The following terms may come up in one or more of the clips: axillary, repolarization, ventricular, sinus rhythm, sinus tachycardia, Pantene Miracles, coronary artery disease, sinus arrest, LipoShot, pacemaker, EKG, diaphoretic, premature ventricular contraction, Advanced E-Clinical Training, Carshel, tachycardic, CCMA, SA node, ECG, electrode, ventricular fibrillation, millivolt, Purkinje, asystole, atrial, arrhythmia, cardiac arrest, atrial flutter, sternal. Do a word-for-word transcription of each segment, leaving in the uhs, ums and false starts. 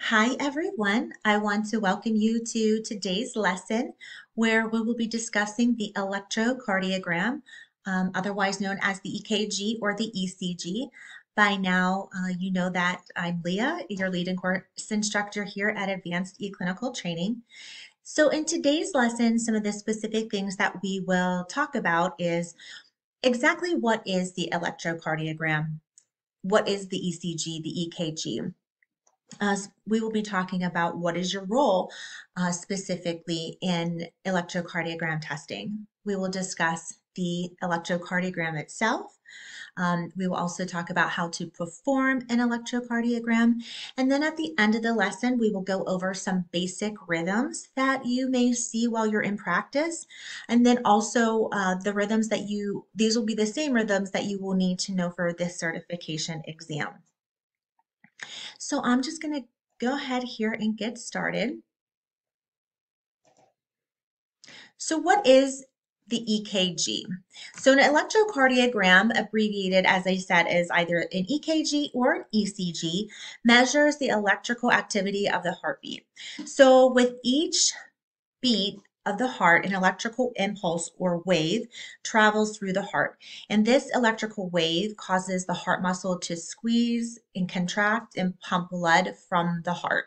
Hi everyone, I want to welcome you to today's lesson where we will be discussing the electrocardiogram, um, otherwise known as the E K G or the E C G. By now uh, you know that I'm Leah, your lead course instructor here at Advanced E-Clinical Training. So in today's lesson, some of the specific things that we will talk about is exactly what is the electrocardiogram, what is the E C G, the E K G. Uh, we will be talking about what is your role uh, specifically in electrocardiogram testing. We will discuss the electrocardiogram itself. Um, we will also talk about how to perform an electrocardiogram. And then at the end of the lesson, we will go over some basic rhythms that you may see while you're in practice. And then also uh, the rhythms that you, these will be the same rhythms that you will need to know for this certification exam. So I'm just going to go ahead here and get started. So what is the E K G? So an electrocardiogram, abbreviated as I said as either an E K G or an E C G, measures the electrical activity of the heartbeat. So with each beat of the heart, an electrical impulse or wave travels through the heart. And this electrical wave causes the heart muscle to squeeze and contract and pump blood from the heart.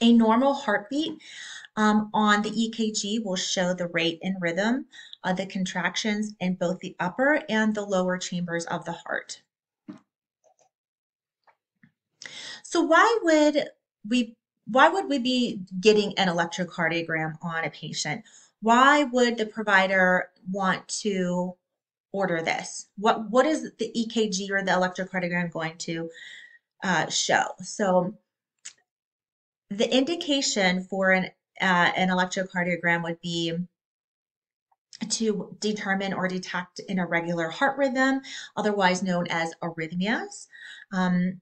A normal heartbeat um, on the E K G will show the rate and rhythm of the contractions in both the upper and the lower chambers of the heart. So why would we Why would we be getting an electrocardiogram on a patient? Why would the provider want to order this? What, what is the E K G or the electrocardiogram going to uh, show? So the indication for an, uh, an electrocardiogram would be to determine or detect an irregular heart rhythm, otherwise known as arrhythmias. Um,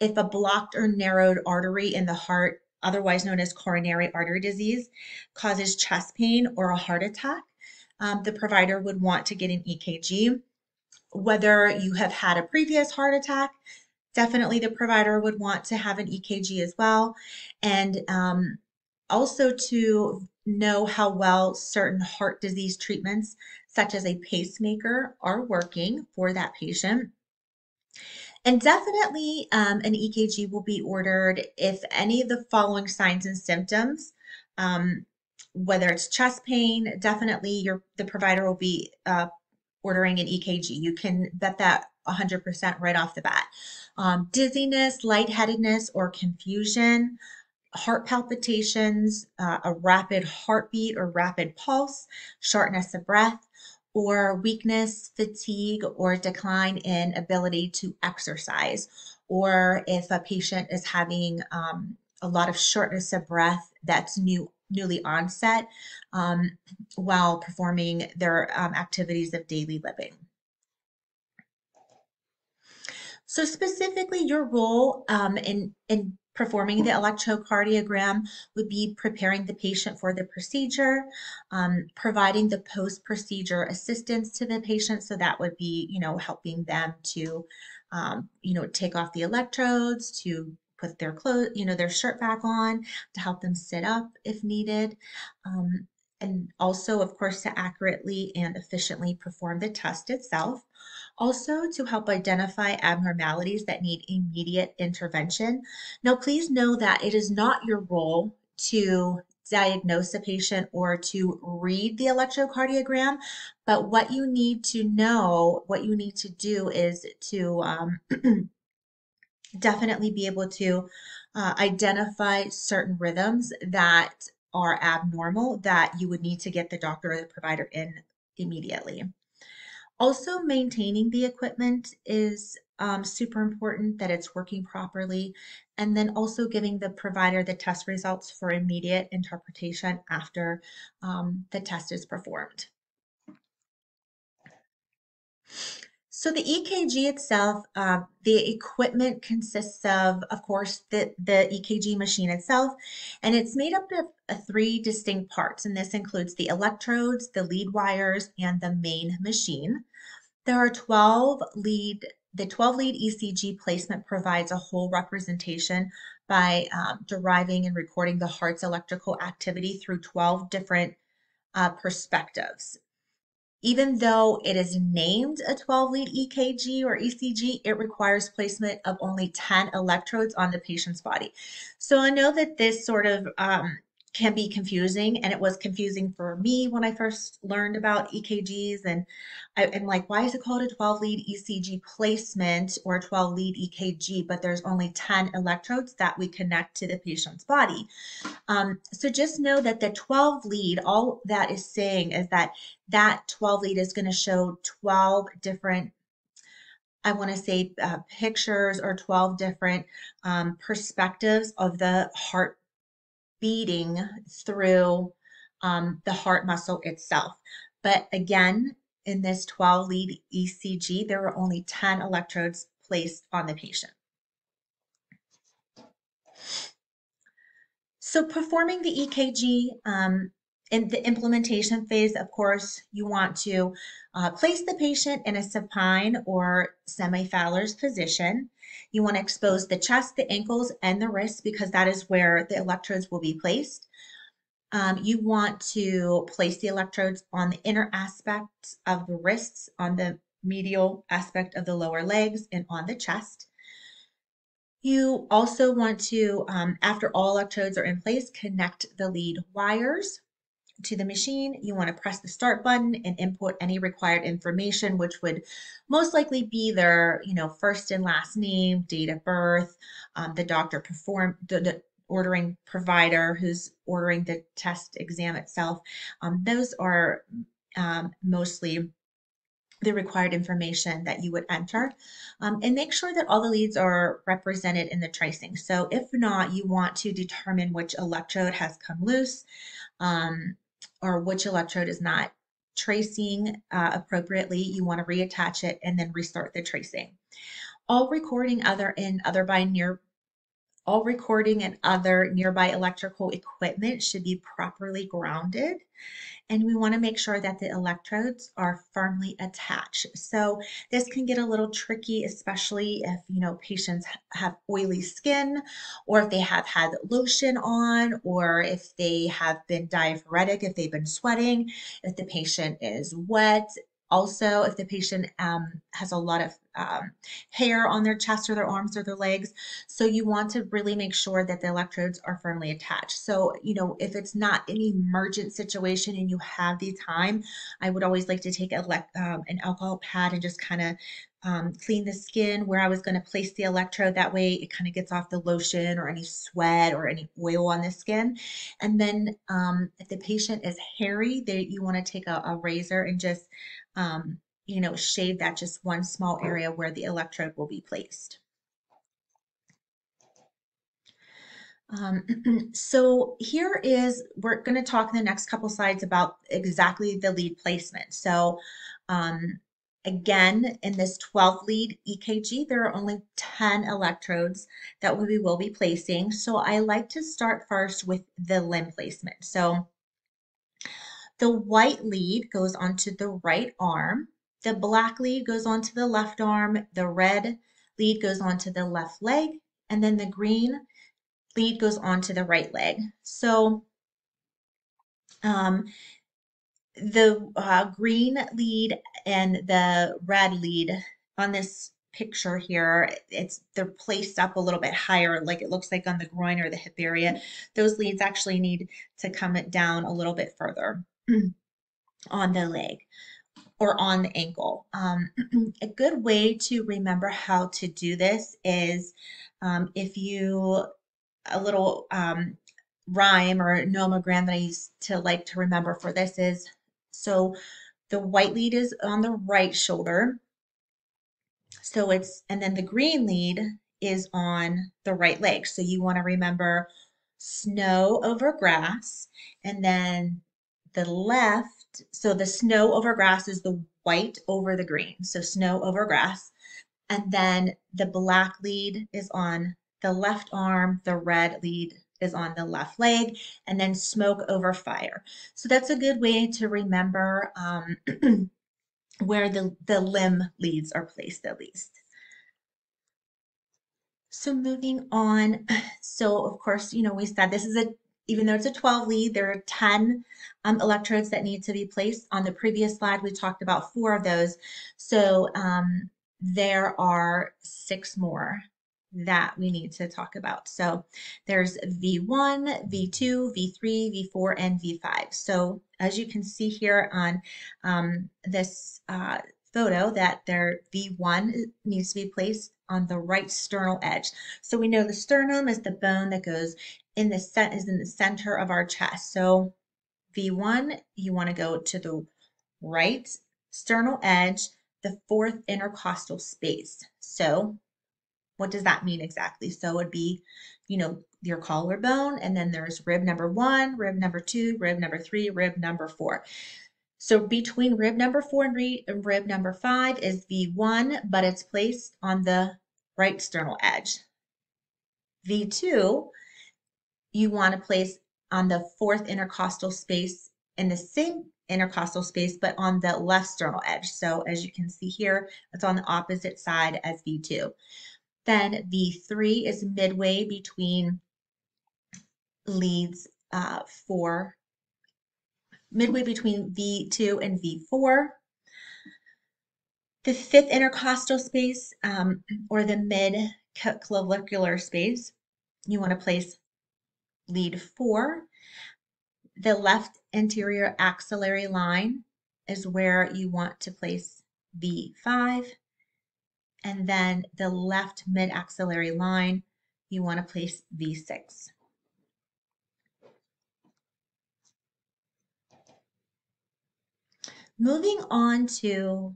If a blocked or narrowed artery in the heart, otherwise known as coronary artery disease, causes chest pain or a heart attack, um, the provider would want to get an E K G. Whether you have had a previous heart attack, definitely the provider would want to have an E K G as well. And um, also to know how well certain heart disease treatments, such as a pacemaker, are working for that patient. And definitely um, an E K G will be ordered if any of the following signs and symptoms, um, whether it's chest pain, definitely your, the provider will be uh, ordering an E K G. You can bet that one hundred percent right off the bat. Um, dizziness, lightheadedness, or confusion, heart palpitations, uh, a rapid heartbeat or rapid pulse, shortness of breath, or weakness, fatigue, or decline in ability to exercise, or if a patient is having um, a lot of shortness of breath that's new, newly onset um, while performing their um, activities of daily living. So specifically your role um, in, in performing the electrocardiogram would be preparing the patient for the procedure, um, providing the post-procedure assistance to the patient. So that would be, you know, helping them to, um, you know, take off the electrodes, to put their clothes, you know, their shirt back on, to help them sit up if needed. Um, and also, of course, to accurately and efficiently perform the test itself. Also, to help identify abnormalities that need immediate intervention. Now, please know that it is not your role to diagnose a patient or to read the electrocardiogram, but what you need to know, what you need to do is to um, definitely be able to uh, identify certain rhythms that are abnormal that you would need to get the doctor or the provider in immediately. Also, maintaining the equipment is um, super important, that it's working properly, and then also giving the provider the test results for immediate interpretation after um, the test is performed. So the E K G itself, uh, the equipment consists of, of course, the, the E K G machine itself, and it's made up of three distinct parts, and this includes the electrodes, the lead wires, and the main machine. There are twelve lead The twelve lead E C G placement provides a whole representation by uh, deriving and recording the heart's electrical activity through twelve different uh, perspectives. Even though it is named a twelve lead E K G or E C G, it requires placement of only ten electrodes on the patient's body. So I know that this sort of um, can be confusing, and it was confusing for me when I first learned about E K Gs, and I, I'm like, why is it called a twelve lead E C G placement or a twelve lead E K G, but there's only ten electrodes that we connect to the patient's body? Um, so just know that the twelve lead, all that is saying is that that twelve lead is going to show twelve different, I want to say uh, pictures, or twelve different um, perspectives of the heart beating through um, the heart muscle itself. But again, in this twelve lead E C G, there were only ten electrodes placed on the patient. So performing the E K G, um, in the implementation phase, of course, you want to uh, place the patient in a supine or semi-Fowler's position. You want to expose the chest, the ankles, and the wrists, because that is where the electrodes will be placed. Um, you want to place the electrodes on the inner aspect of the wrists, on the medial aspect of the lower legs, and on the chest. You also want to, um, after all electrodes are in place, connect the lead wires to the machine. You want to press the start button and input any required information, which would most likely be their, you know, first and last name, date of birth, um, the doctor perform the, the ordering provider who's ordering the test exam itself. Um, those are um, mostly the required information that you would enter, um, and make sure that all the leads are represented in the tracing. So if not, you want to determine which electrode has come loose, um, or which electrode is not tracing uh, appropriately. You want to reattach it and then restart the tracing. All recording other and other by near, all recording and other nearby electrical equipment should be properly grounded, and we want to make sure that the electrodes are firmly attached. So this can get a little tricky, especially if, you know, patients have oily skin, or if they have had lotion on, or if they have been diaphoretic, if they've been sweating, if the patient is wet. Also, if the patient um, has a lot of um, hair on their chest or their arms or their legs. So you want to really make sure that the electrodes are firmly attached. So, you know, if it's not an emergent situation and you have the time, I would always like to take a, um, an alcohol pad and just kind of um, clean the skin where I was going to place the electrode. That way it kind of gets off the lotion or any sweat or any oil on the skin. And then um, if the patient is hairy, they, you want to take a, a razor and just Um, you know, shave that just one small area where the electrode will be placed. Um, so here is, we're going to talk in the next couple slides about exactly the lead placement. So um, again, in this twelve lead E K G, there are only ten electrodes that we will be placing. So I like to start first with the limb placement. So the white lead goes onto the right arm, the black lead goes onto the left arm, the red lead goes onto the left leg, and then the green lead goes onto the right leg. So um, the uh, green lead and the red lead on this picture here, it's they're placed up a little bit higher, like it looks like on the groin or the hip area. Those leads actually need to come down a little bit further on the leg or on the ankle. Um, a good way to remember how to do this is um, if you, a little um, rhyme or nomogram that I used to like to remember for this is, so the white lead is on the right shoulder. So it's, and then the green lead is on the right leg. So you want to remember snow over grass, and then the left, so the snow over grass is the white over the green, so snow over grass, and then the black lead is on the left arm, the red lead is on the left leg, and then smoke over fire. So that's a good way to remember um, where the, the limb leads are placed at least. So moving on, so of course, you know, we said this is a, even though it's a twelve lead, there are ten um, electrodes that need to be placed. On the previous slide, we talked about four of those. So um, there are six more that we need to talk about. So there's V one, V two, V three, V four, and V five. So as you can see here on um, this uh, photo, that their V one needs to be placed on the right sternal edge. So we know the sternum is the bone that goes in the set is in the center of our chest. So V one, you want to go to the right sternal edge, the fourth intercostal space. So what does that mean exactly? So it would be, you know, your collarbone, and then there's rib number one, rib number two, rib number three, rib number four. So between rib number four and rib number five is V one, but it's placed on the right sternal edge. V two, you want to place on the fourth intercostal space, in the same intercostal space, but on the left sternal edge. So as you can see here, it's on the opposite side as V two. Then V three is midway between leads uh, four, midway between V two and V four. The fifth intercostal space, um, or the mid clavicular space, you want to place lead four. The left anterior axillary line is where you want to place V five. And then the left mid axillary line, you want to place V six. Moving on to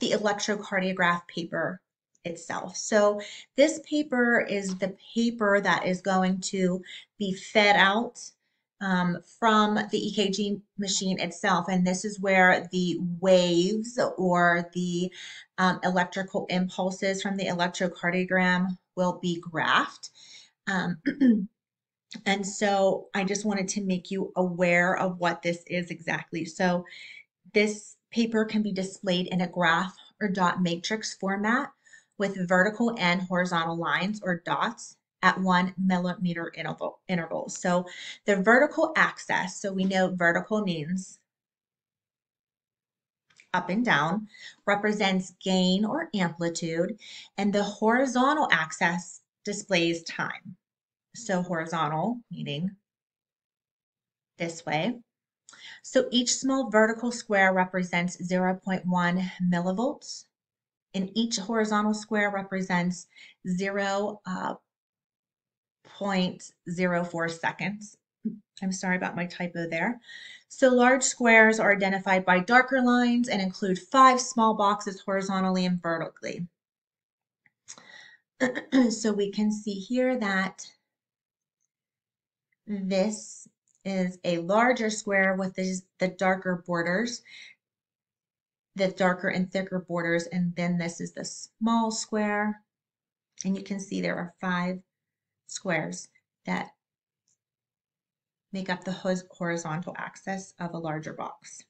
the electrocardiograph paper itself. So this paper is the paper that is going to be fed out um, from the E K G machine itself. And this is where the waves or the um, electrical impulses from the electrocardiogram will be graphed. Um, and so I just wanted to make you aware of what this is exactly. So this paper can be displayed in a graph or dot matrix format with vertical and horizontal lines or dots at one millimeter interval, interval. So the vertical axis, so we know vertical means up and down, represents gain or amplitude, and the horizontal axis displays time. So horizontal, meaning this way. So each small vertical square represents zero point one millivolts. And each horizontal square represents zero point zero four seconds. I'm sorry about my typo there. So large squares are identified by darker lines and include five small boxes horizontally and vertically. So we can see here that this is a larger square with the, the darker borders. The darker and thicker borders, and then this is the small square, and you can see there are five squares that make up the horizontal axis of a larger box.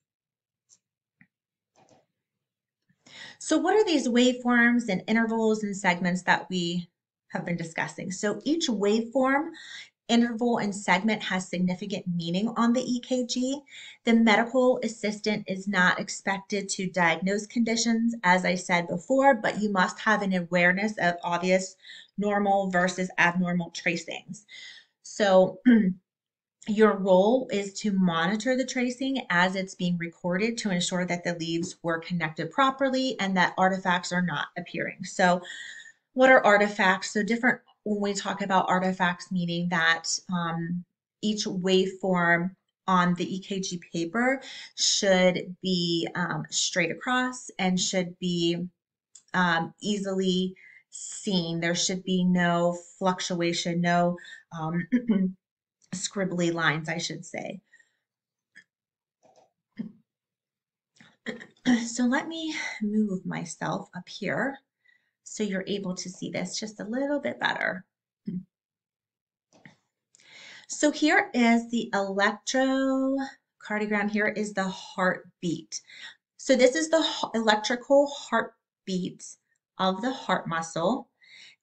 So what are these waveforms and intervals and segments that we have been discussing? So each waveform, interval, and segment has significant meaning on the E K G. The medical assistant is not expected to diagnose conditions, as I said before, but you must have an awareness of obvious normal versus abnormal tracings. So your role is to monitor the tracing as it's being recorded to ensure that the leads were connected properly and that artifacts are not appearing. So what are artifacts? So different when we talk about artifacts, meaning that um, each waveform on the E K G paper should be um, straight across and should be um, easily seen. There should be no fluctuation, no um, scribbly lines, I should say. So let me move myself up here, so you're able to see this just a little bit better. So here is the electrocardiogram. Here is the heartbeat. So this is the electrical heartbeat of the heart muscle.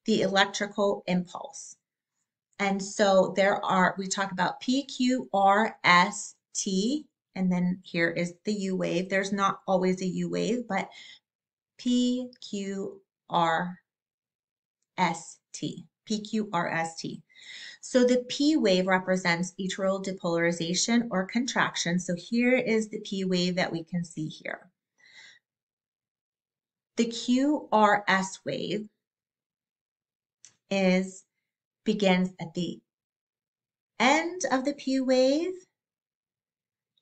the electrical impulse. And so there are, we talk about P, Q, R, S, T, and then here is the U wave. There's not always a U wave, but P, Q, R, S, T. P Q R S T. So the P wave represents atrial depolarization or contraction. So here is the P wave that we can see here. The Q R S wave is begins at the end of the P wave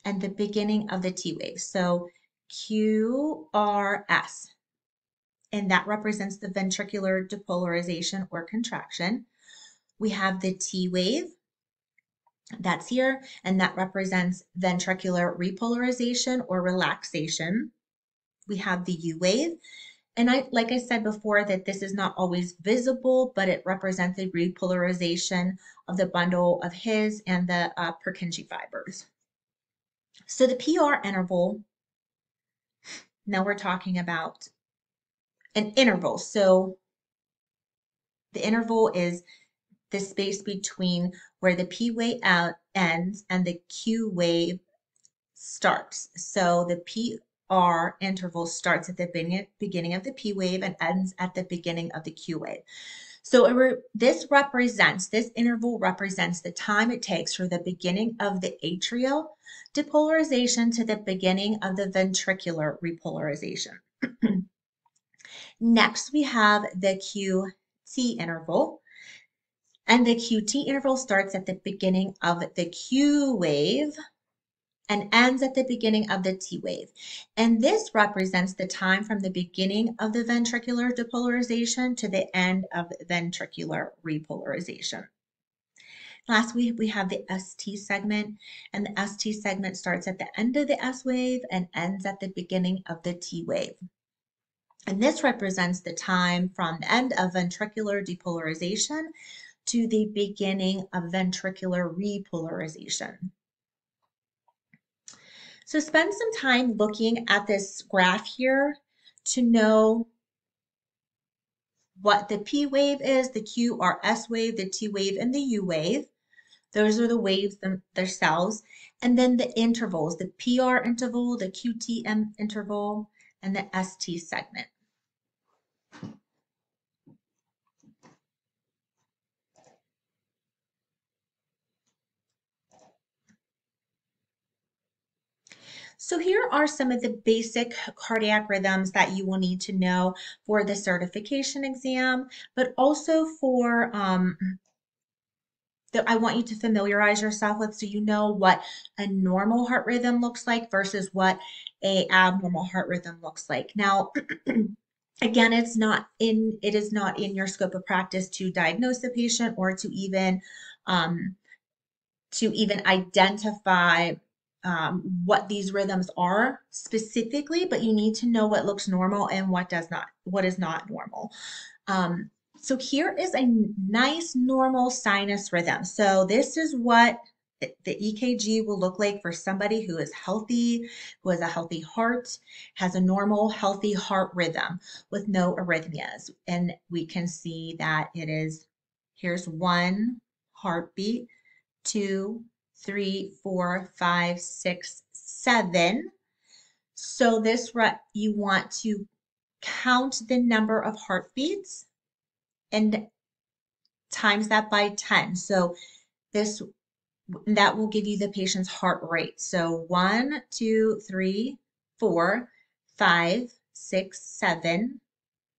and the beginning of the T wave. So Q R S. And that represents the ventricular depolarization or contraction. We have the T wave, that's here, and that represents ventricular repolarization or relaxation. We have the U wave, and I, like I said before, that this is not always visible, but it represents the repolarization of the bundle of His and the uh, Purkinje fibers. So the P R interval, now we're talking about an interval. So the interval is the space between where the P wave out ends and the Q wave starts. So the P R interval starts at the beginning of the P wave and ends at the beginning of the Q wave. So it re this represents, this interval represents the time it takes from the beginning of the atrial depolarization to the beginning of the ventricular repolarization. Next, we have the Q T interval, and the Q T interval starts at the beginning of the Q wave and ends at the beginning of the T wave. And this represents the time from the beginning of the ventricular depolarization to the end of ventricular repolarization. Last week, we have the S T segment, and the S T segment starts at the end of the S wave and ends at the beginning of the T wave. And this represents the time from the end of ventricular depolarization to the beginning of ventricular repolarization. So spend some time looking at this graph here to know what the P wave is, the Q or S wave, the T wave, and the U wave. Those are the waves themselves. And then the intervals, the P R interval, the Q T M interval, and the S T segment. So here are some of the basic cardiac rhythms that you will need to know for the certification exam, but also for um, that I want you to familiarize yourself with, so you know what a normal heart rhythm looks like versus what a abnormal heart rhythm looks like. Now, again, it's not in, it is not in your scope of practice to diagnose a patient or to even, um, to even identify um, what these rhythms are specifically, but you need to know what looks normal and what does not, what is not normal. Um, So here is a nice normal sinus rhythm. So this is what the E K G will look like for somebody who is healthy, who has a healthy heart, has a normal healthy heart rhythm with no arrhythmias. And we can see that it is, here's one heartbeat, two, three, four, five, six, seven. So this, you want to count the number of heartbeats and times that by ten. So this, that will give you the patient's heart rate. So one, two, three, four, five, six, seven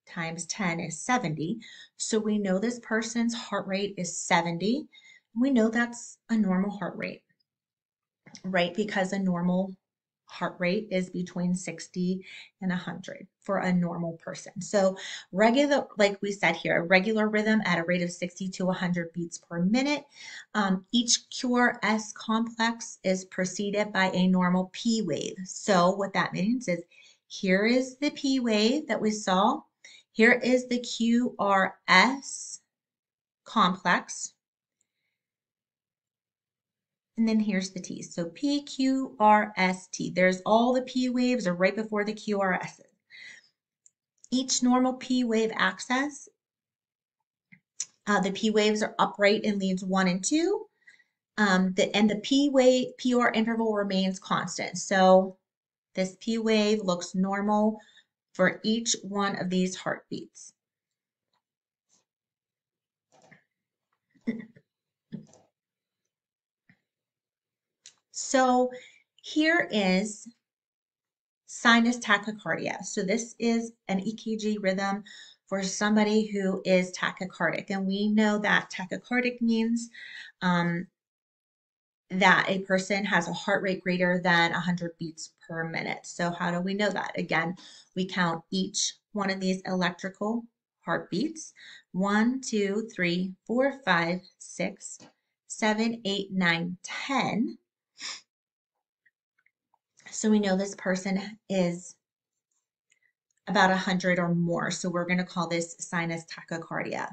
times ten is seventy. So we know this person's heart rate is seventy. We know that's a normal heart rate, right? Because a normal heart rate is between sixty and one hundred for a normal person. So regular, like we said here, a regular rhythm at a rate of sixty to one hundred beats per minute. Um, each Q R S complex is preceded by a normal P wave. So what that means is here is the P wave that we saw. Here is the Q R S complex. And then here's the T. So P, Q, R, S, T. There's all the P waves are right before the Q R S's. Each normal P wave axis Uh, the P waves are upright in leads one and two. Um, the, and the P wave, P R interval remains constant. So this P wave looks normal for each one of these heartbeats. So here is sinus tachycardia. So this is an E K G rhythm for somebody who is tachycardic. And we know that tachycardic means um, that a person has a heart rate greater than one hundred beats per minute. So how do we know that? Again, we count each one of these electrical heartbeats. One, two, three, four, five, six, seven, eight, nine, ten. So we know this person is about one hundred or more. So we're going to call this sinus tachycardia.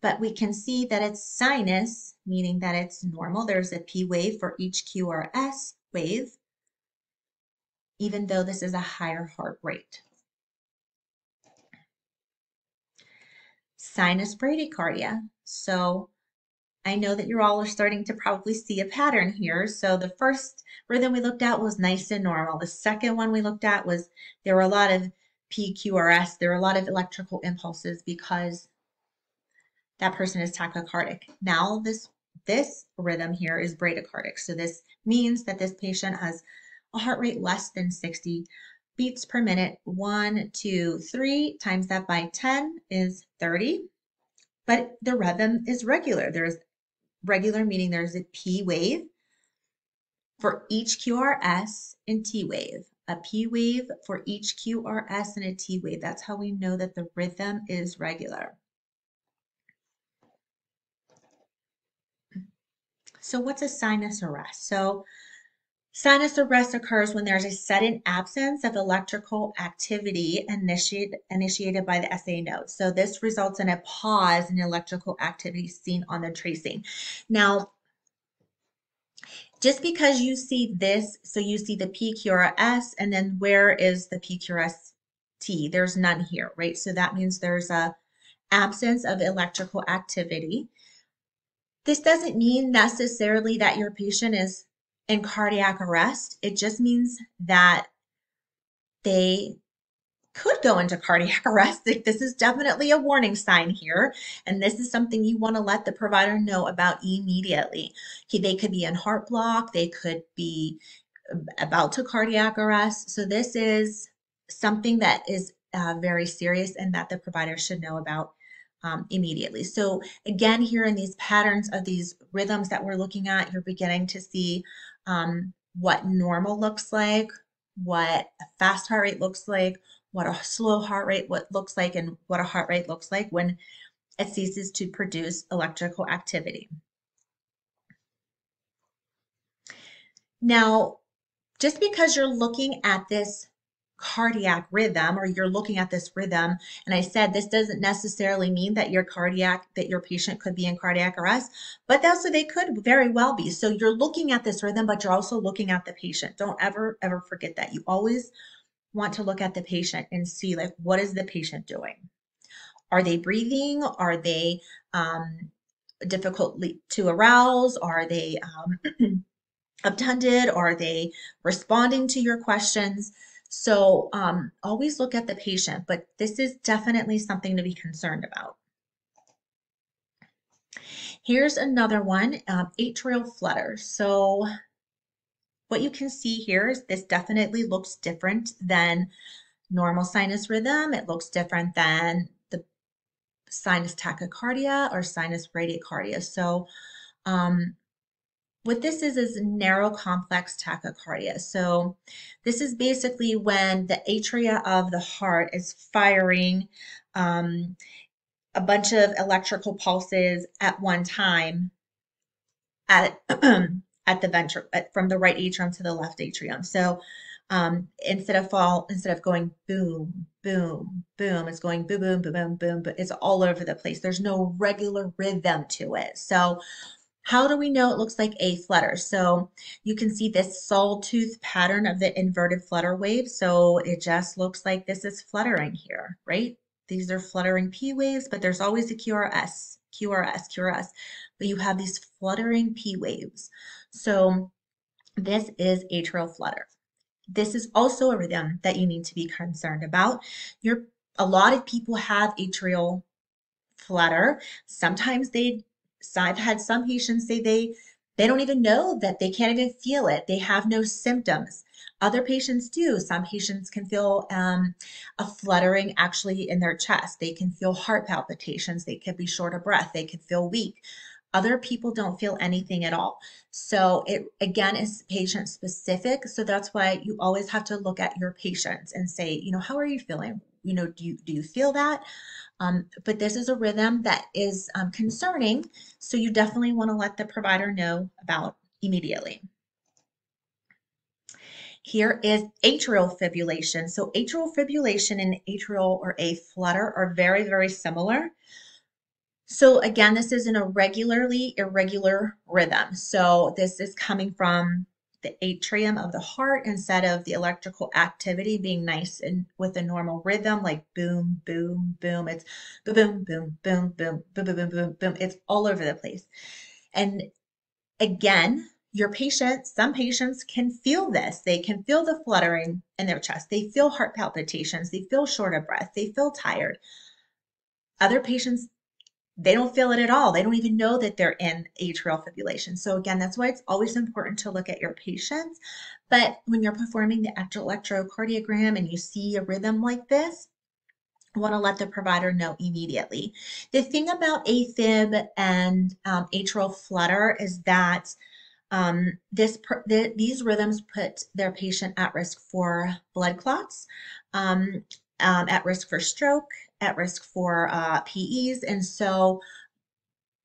But we can see that it's sinus, meaning that it's normal. There's a P wave for each Q R S wave, even though this is a higher heart rate. Sinus bradycardia. So I know that you all are starting to probably see a pattern here. So the first rhythm we looked at was nice and normal. The second one we looked at was there were a lot of P Q R S. There were a lot of electrical impulses because that person is tachycardic. Now this, this rhythm here is bradycardic. So this means that this patient has a heart rate less than sixty beats per minute. One, two, three times that by ten is thirty. But the rhythm is regular. There's regular, meaning there's a P wave for each Q R S and T wave. A P wave for each Q R S and a T wave. That's how we know that the rhythm is regular. So what's a sinus arrest? So sinus arrest occurs when there's a sudden absence of electrical activity initiate, initiated by the S A node. So this results in a pause in electrical activity seen on the tracing. Now, just because you see this, so you see the P Q R S, and then where is the P Q R S T? There's none here, right? So that means there's an absence of electrical activity. This doesn't mean necessarily that your patient is in cardiac arrest. It just means that they could go into cardiac arrest. This is definitely a warning sign here, and this is something you want to let the provider know about immediately. They could be in heart block. They could be about to cardiac arrest. So this is something that is uh, very serious and that the provider should know about Um, immediately. So again, here in these patterns of these rhythms that we're looking at, you're beginning to see um, what normal looks like, what a fast heart rate looks like, what a slow heart rate what looks like, and what a heart rate looks like when it ceases to produce electrical activity. Now, just because you're looking at this cardiac rhythm, or you're looking at this rhythm, and I said this doesn't necessarily mean that your cardiac that your patient could be in cardiac arrest, but that's so they could very well be. So you're looking at this rhythm, but you're also looking at the patient. Don't ever ever forget that. You always want to look at the patient and see, like, what is the patient doing? Are they breathing? Are they um difficult to arouse? Are they um obtunded? Are they responding to your questions? So um, always look at the patient, but this is definitely something to be concerned about. Here's another one, um, atrial flutter. So what you can see here is this definitely looks different than normal sinus rhythm. It looks different than the sinus tachycardia or sinus bradycardia. So um, what this is is narrow complex tachycardia. So this is basically when the atria of the heart is firing um, a bunch of electrical pulses at one time at, at the ventricle, from the right atrium to the left atrium. So um, instead of fall, instead of going boom, boom, boom, it's going boom, boom, boom, boom, boom, but it's all over the place. There's no regular rhythm to it. So how do we know it looks like a flutter? So you can see this sawtooth pattern of the inverted flutter wave. So it just looks like this is fluttering here, right? These are fluttering P waves, but there's always a Q R S, Q R S, Q R S. But you have these fluttering P waves. So this is atrial flutter. This is also a rhythm that you need to be concerned about. You're, a lot of people have atrial flutter. Sometimes they, I've had some patients say they, they don't even know that they can't even feel it. They have no symptoms. Other patients do. Some patients can feel um, a fluttering actually in their chest. They can feel heart palpitations. They could be short of breath. They could feel weak. Other people don't feel anything at all. So it, again, is patient specific. So that's why you always have to look at your patients and say, you know, how are you feeling? You know, do you, do you feel that? Um, but this is a rhythm that is um, concerning. So you definitely want to let the provider know about immediately. Here is atrial fibrillation. So atrial fibrillation and atrial or a flutter are very, very similar. So again, this is an irregularly irregular rhythm. So this is coming from the atrium of the heart instead of the electrical activity being nice and with a normal rhythm, like boom, boom, boom. It's boom, boom, boom, boom, boom, boom, boom, boom, boom. It's all over the place. And again, your patient, some patients can feel this. They can feel the fluttering in their chest. They feel heart palpitations. They feel short of breath. They feel tired. Other patients, they don't feel it at all. They don't even know that they're in atrial fibrillation. So again, that's why it's always important to look at your patients. But when you're performing the electrocardiogram and you see a rhythm like this, you want to let the provider know immediately. The thing about A fib and um, atrial flutter is that um, this th these rhythms put their patient at risk for blood clots, um, um, at risk for stroke, at risk for uh, P Es. And so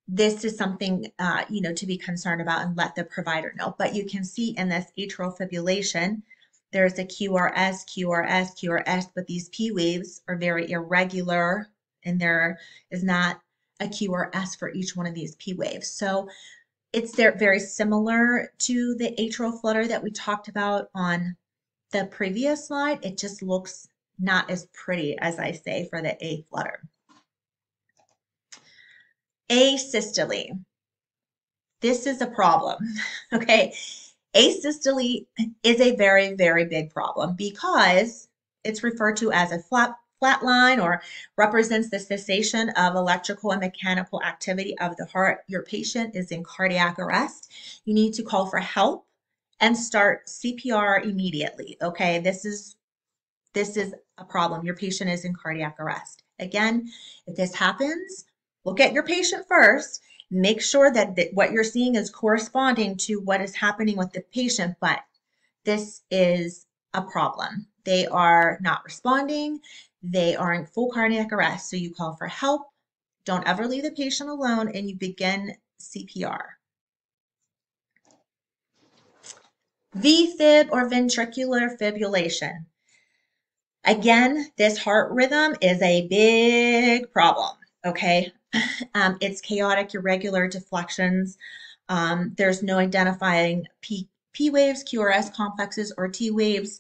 this is something, uh, you know, to be concerned about and let the provider know. But you can see in this atrial fibrillation, there's a Q R S, Q R S, Q R S, but these P waves are very irregular and there is not a Q R S for each one of these P waves. So it's very similar to the atrial flutter that we talked about on the previous slide. It just looks not as pretty, as I say, for the A flutter. Asystole. This is a problem, okay? Asystole is a very, very big problem because it's referred to as a flat, flat line or represents the cessation of electrical and mechanical activity of the heart. Your patient is in cardiac arrest. You need to call for help and start C P R immediately, okay? This is This is a problem. Your patient is in cardiac arrest. Again, if this happens, look at your patient first. Make sure that th- what you're seeing is corresponding to what is happening with the patient, but this is a problem. They are not responding. They are in full cardiac arrest. So you call for help. Don't ever leave the patient alone, and you begin C P R. V fib or ventricular fibrillation. Again, this heart rhythm is a big problem, okay? Um, it's chaotic, irregular deflections. Um, there's no identifying P, P waves, Q R S complexes, or T waves.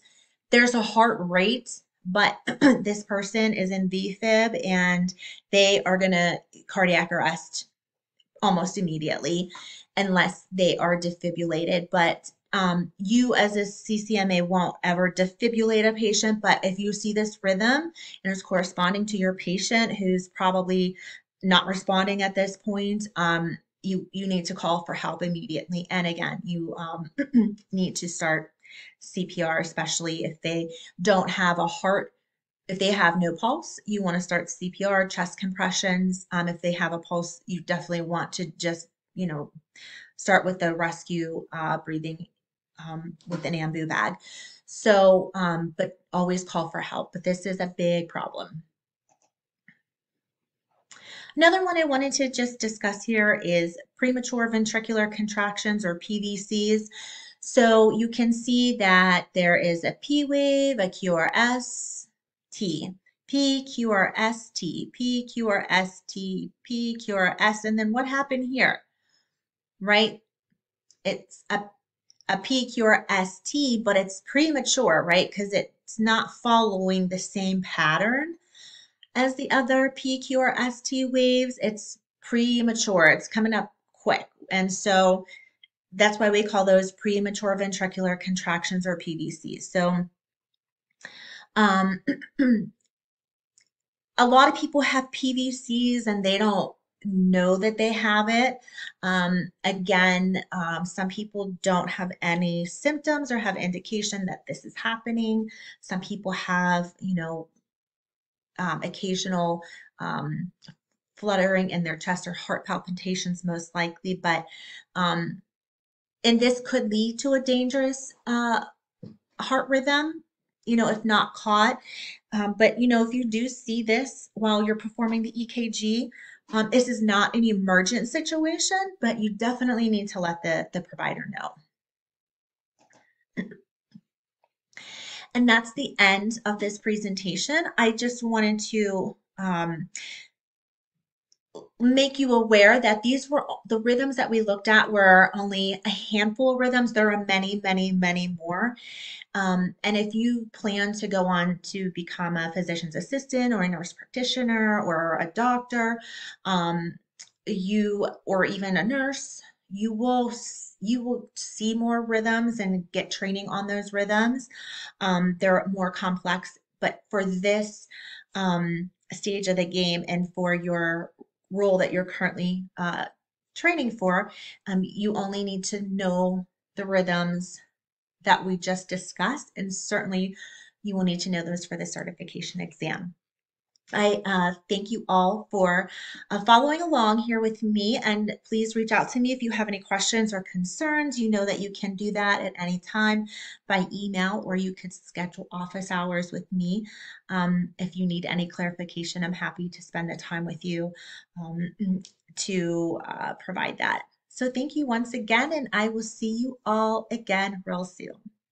There's a heart rate, but this person is in V fib and they are gonna cardiac arrest almost immediately unless they are defibrillated. But Um, you as a C C M A won't ever defibrillate a patient, but if you see this rhythm and it's corresponding to your patient who's probably not responding at this point, um, you, you need to call for help immediately. And again, you um, need to start C P R, especially if they don't have a heart, if they have no pulse, you want to start C P R, chest compressions. Um, if they have a pulse, you definitely want to just, you know, start with the rescue uh, breathing Um, with an ambu bag. So, um, but always call for help. But this is a big problem. Another one I wanted to just discuss here is premature ventricular contractions or P V Cs. So you can see that there is a P wave, a Q R S, T, P, Q R S, T, P, Q R S, T, P, Q R S. And then what happened here, right? It's a a P Q R S T, but it's premature, right? Because it's not following the same pattern As the other P Q R S T waves, it's premature. It's coming up quick. And so that's why we call those premature ventricular contractions, or P V Cs. So um, a lot of people have P V Cs and they don't know that they have it. Um, again, um, some people don't have any symptoms or have indication that this is happening. Some people have, you know, um, occasional um, fluttering in their chest or heart palpitations, most likely, but um, and this could lead to a dangerous uh, heart rhythm, you know, if not caught. Um, but, you know, if you do see this while you're performing the E K G, um, this is not an emergent situation, but you definitely need to let the, the provider know. And that's the end of this presentation. I just wanted to um, make you aware that these were the rhythms that we looked at were only a handful of rhythms. There are many, many, many more. Um, and if you plan to go on to become a physician's assistant or a nurse practitioner or a doctor, um, you, or even a nurse, you will, you will see more rhythms and get training on those rhythms. Um, they're more complex, but for this um, stage of the game and for your role that you're currently uh, training for, um, you only need to know the rhythms that we just discussed, and certainly you will need to know those for the certification exam. I uh, thank you all for uh, following along here with me, and please reach out to me if you have any questions or concerns. You know that you can do that at any time by email, or you could schedule office hours with me. Um, if you need any clarification, I'm happy to spend the time with you um, to uh, provide that. So thank you once again, and I will see you all again real soon.